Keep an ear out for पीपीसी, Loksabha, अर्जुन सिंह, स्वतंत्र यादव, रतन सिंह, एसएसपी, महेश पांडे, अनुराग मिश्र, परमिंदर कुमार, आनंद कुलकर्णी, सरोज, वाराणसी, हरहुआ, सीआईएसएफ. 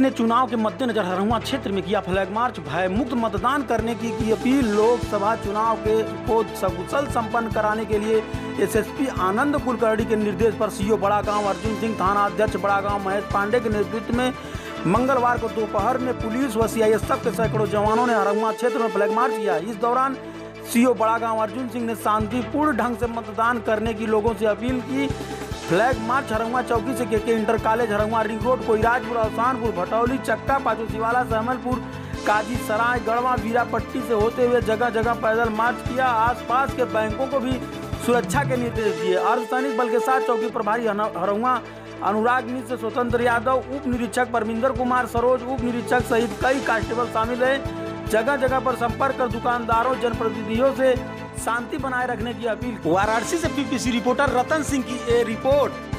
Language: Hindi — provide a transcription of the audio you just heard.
जिसने चुनाव के मद्देनजर हरहुआ क्षेत्र में किया फ्लैग मार्च। भय मुक्त मतदान करने की अपील। लोकसभा चुनाव के को सकुशल संपन्न कराने के लिए एसएसपी आनंद कुलकर्णी के निर्देश पर सीओ बड़ा गांव अर्जुन सिंह, थाना अध्यक्ष बड़ा गांव महेश पांडे के नेतृत्व में मंगलवार को दोपहर में पुलिस व सीआईएसएफ के सैकड़ों जवानों ने हरहुआ क्षेत्र में फ्लैग मार्च किया। इस दौरान सीओ बड़ा गांव अर्जुन सिंह ने शांतिपूर्ण ढंग से मतदान करने की लोगों से अपील की। फ्लैग मार्च हरहुआ चौकी से के inter college, हरहुआ ring road, Koirajpur, Awsanpur, Bhatauli, Chakka, Pachosiwala, सहमलपुर, काजी सराय, गढ़वा, वीरापट्टी से होते हुए जगह जगह पैदल मार्च किया। आसपास के बैंकों को भी सुरक्षा के निर्देश दिए। अर्धसैनिक बल के साथ चौकी प्रभारी हरहुआ अनुराग मिश्र, स्वतंत्र यादव, उप निरीक्षक परमिंदर कुमार, सरोज उप निरीक्षक सहित कई कांस्टेबल शामिल रहे। जगह जगह पर संपर्क कर दुकानदारों, जनप्रतिनिधियों से शांति बनाए रखने की अपील। वाराणसी से पीपीसी रिपोर्टर रतन सिंह की ये रिपोर्ट।